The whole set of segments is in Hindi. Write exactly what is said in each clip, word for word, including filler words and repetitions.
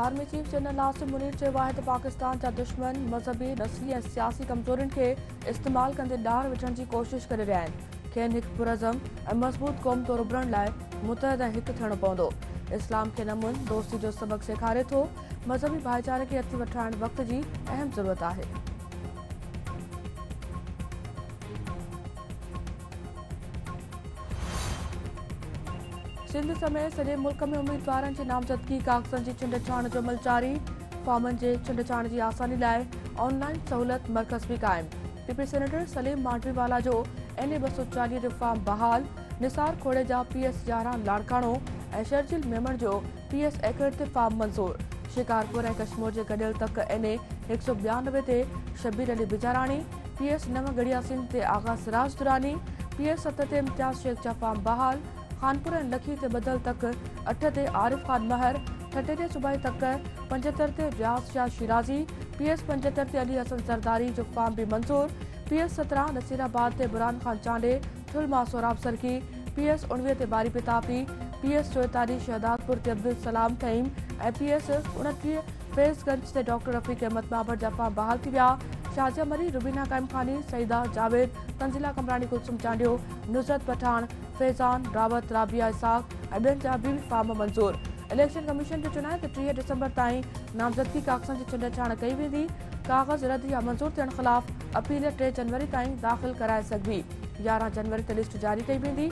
Army chief general Asim Munir चवाहिद पाकिस्तान जा दुश्मन मज़हबी नस्ली ऐं सियासी कमज़ोरियुनि खे इस्तेमाल कंदे ॾार विझण जी कोशिश करे रहिया आहिनि। खेनि हिकु पुरज़म ऐं मज़बूत क़ौम तौरु उभरण लाइ मुतहद ऐं हिकु थियणो पवंदो। इस्लाम खे नमुन दोस्ती जो सबक़ सेखारे थो। मज़हबी भाईचारे खे हथी वठाइण वक़्त जी अहम ज़रूरत आहे। सिंध समेत सॼे मुल्क में उम्मीदवारनि जी नामज़दगी कागज़नि जी चूंड छाण जो अमल जारी। फॉर्मनि जे चूंड छाण जी आसानी लाइ ऑनलाइन सहूलियत मर्कज़ बि क़ाइमु। पीपी सेनेटर सलीम मांडवीवाला जो एन ए ॿ सौ चालीह जो फॉर्म बहाल। निसार खोड़े जा पी एस जहरान लाड़काणो ऐं शर्जिल मेमण जो पी एस एकड़ ते फॉर्म मंज़ूर। शिकारपुर ऐं कश्मीर जे गॾियल तक एन ए हिकु सौ ॿियानवे ते शबीर अली बिजाराणी, पी एस नव गड़िया सिंध ते आगा सिराज दुरानी, पी एस सत ते इम्तियाज़ शेख जा फॉर्म बहाल। खानपुर ऐं लखी ते बदल तक अठ ते आरिफ खान महर, ठटे ते सूबाई तक पंजहतरि ते रियाज़ शाह शिराज़ी, पी एस पंजहतरि ते अली हसन सरदारी जो फॉर्म बि मंज़ूर। पी एस सत्रहं नसीराबाद ते बुरहान खान चांडे, थुलमा सोराब सरकी, पी एस उणिवीह ते बारी प्रतापी, पी एस चोएतालीह शहदादपुर ते अब्दुल सलाम थईम ऐं पी एस उणटीह फैज़गंज ते डॉक्टर रफ़ीक अहमद बाबर जा फॉर्म बहाल थी विया। शाजिया मरी, रुबीना काइमखानी, सईदा जावेद, तंजिला कमरानी, कुलसुम चांडियो, नुसरत पठान, फैज़ान रावत, राबिया इसाक ऐं ॿियनि जा बि फार्म मंज़ूर। इलेक्शन कमीशन जो चवणु आहे त टीह डिसंबर ताईं नामज़दगी कागज़नि जी चूंड छाण कई वेंदी। कागज़ रद्द या मंज़ूर थियण ख़िलाफ़ अपील टे जनवरी ताईं दाख़िल कराए सघिबी। यारहं जनवरी ते लिस्ट जारी कई वेंदी।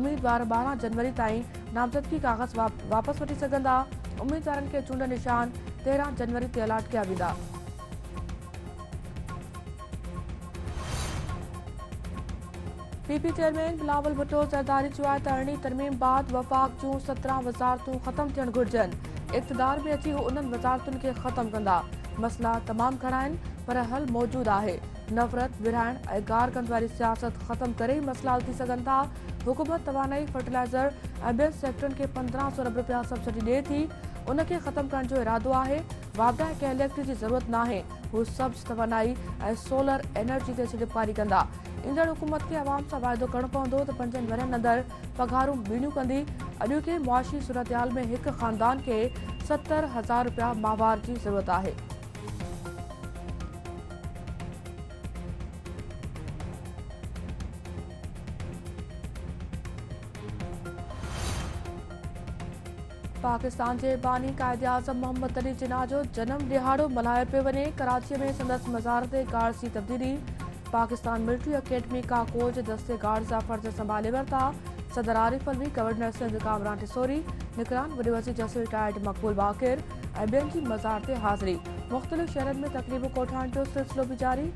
उम्मीदवार ॿारहं जनवरी ताईं नामज़दगी कागज़ वाप, वापसि वठी सघंदा। उम्मीदवारनि खे चूंड निशान तेरहं जनवरी ते अलाट कया वेंदा। पीपी चेयरमैन बिलावल भुट्टो ज़रदारी चयो आहे त अरिड़हीं तरमीम बाद वफ़ाक़ जूं सत्रहं वज़ारतूं ख़त्म थियणु घुरिजनि। इक़्तिदार में अची हू उन्हनि वज़ारतुनि खे ख़त्म कंदा। मसइला तमामु घणा आहिनि पर हल मौजूदु आहे। नफ़रत विरहाइण ऐं गार कंद वारी सियासत ख़त्म करे ई मसइला हल थी सघनि था। हुकूमत तवानाई, फर्टिलाइज़र ऐं ॿियनि सेक्टरनि खे पंद्रहं सौ अरब रुपया सब्सिडी ॾिए थी। उन खे ख़त्म करण जो इरादो आहे। वाधाए कंहिं इलेक्ट्रिक जी ज़रूरत न आहे। हू सब्ज तवानाई ऐं सोलर एनर्जी ते छिड़पारी कंदा। ईंदड़ हुकूमत खे आवाम सां वाइदो करणो पवंदो त पंजनि वरनि अंदरि पघारूं ॿीणियूं कंदी। अॼोके मुआशी सूरतहाल में हिकु ख़ानदान खे सतरि हज़ार रुपया माहवार जी ज़रूरत आहे। पाकिस्तान जे बानी कायद आज़म मोहम्मद अली जिन्ना जो जनम ॾिहाड़ो मल्हायो पियो वञे। कराची में संदसि मज़ार ते गार्ड्स जी तब्दीली। पाकिस्तान मिलिट्री अकेडमी का कोच दस्ते गार्ड्स जा फर्ज संभाले वरिता। सदर आरिफ अलवी, गवर्नर सिंध कामरान टिसोरी, निगरान वॾे वज़ीर जसु रिटायर्ड मक़बूल बाक़िर ऐं ॿियनि जी मज़ार ते हाज़िरी। मुख़्तलिफ़ शहरनि में तक़रीब कोठाइण जो सिलसिलो बि जारी।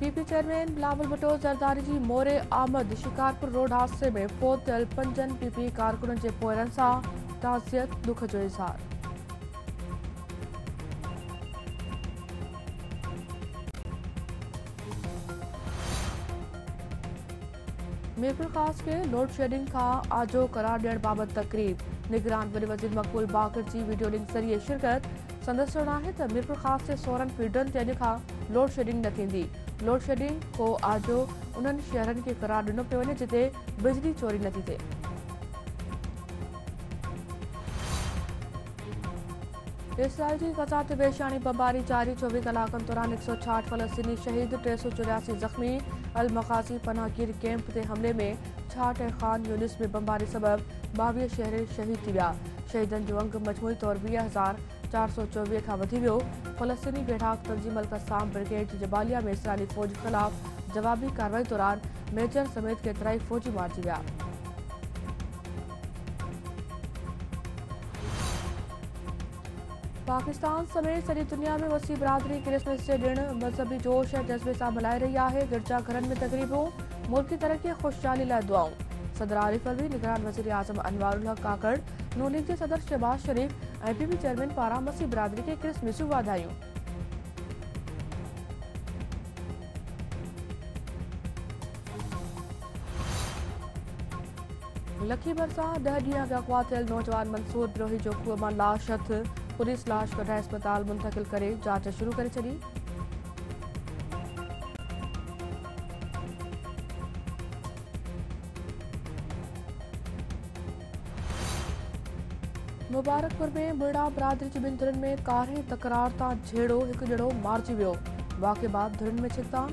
पीपी चेयरमैन बिलावल भुट्टो ज़रदारी जी मोरे आमद। शिकारपुर रोड हादसे में फौत थियल पंजनि पीपी कारकुननि जे पोइरनि सां ताज़ियत, दुख जो इज़हार। मीरपुर ख़ास खे लोड शेडिंग खां आजो करार ॾियण बाबति तक़रीब। निगरान वॾे वज़ीर मक़बूल बाक़िर जी वीडियो लिंक ज़रिए शिरकत। संदसि चवणु आहे त मीरपुर ख़ास जे सोरहनि फीडरनि ते अॼु खां लोड शेडिंग न थींदी। लोड शेडिंग को आजो उन्हनि शहरनि खे करार ॾिनो पियो वञे जिते बिजली चोरी नथी थिए। इस्राइल जी ग़ज़ा ते वेशाणी बमबारी जारी। चोवीह कलाकनि दौरान हिकु सौ छाहठि फ़लस्तीनी शहीद, टे सौ चौरासी ज़ख़्मी। अल मक़ासी पनाहगीर कैंप ते हमले में छाहठि ऐं ख़ान यूनिस में बमबारी सबबि ॿावीह शहरी शहीद थी विया। शहीदनि जो अंग मजमूई तौरु वीह हज़ार चार सौ चोवीह खां वधी वियो। फ़लस्तीनी बेड़ाक तंजीम अल क़स्साम ब्रिगेड जी जबालिया में इस्राइली फ़ौज ख़िलाफ़ जवाबी कार्रवाई दौरान मेजर समेत केतिरा ई फ़ौजी मारिजी विया। पाकिस्तान समेत सॼी दुनिया में वसी बिरादरी क्रिसमस जे ॾिणु मज़हबी जोश ऐं जज़्बे सां मल्हाए रही आहे। गिरजाघरनि में तक़रीबूं, मुल्की तरक़ी ख़ुशहाली लाइ दुआऊं। सदर आरिफ अलवी, निगरान वज़ीर आज़म अनवारुल हक़ काकड़, नून लीग जे सदर शहबाज़ शरीफ़ ऐं पीपी चेयरमैन पारां मसीह बिरादरी खे क्रिसमस जूं वाधायूं। लखी भरिसां ॾह ॾींहं अॻु अग़वा थियल नौजवान मंसूर द्रोही जो खूह मां लाश हथ। पुलिस लाश गड्ढा अस्पताल मुंतकिल करे, जांच शुरू करे छॾी। मुबारकपुर में बिरड़ा बिरादरी की ॿिनि धुरनि में कारें तकरार ता झेड़ो एक जड़ो मारिजी वियो। वाक़े बाद धुरनि में छिकता।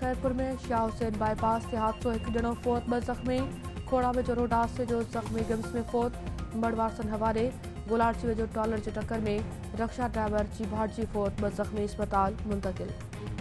खैरपुर में शाह हुसैन बाईपास से हादसों, एक जणो फौत, ब जख्मी। खोड़ा में जो रोड हादसे जो जख्मी गिम्स में फौत, मड़वारसन हवाले। गोलाची में जो टॉलर की टक्कर में रक्षा ड्राइवर जी भाटजी फौत, ब जख्मी अस्पताल मुंतकिल।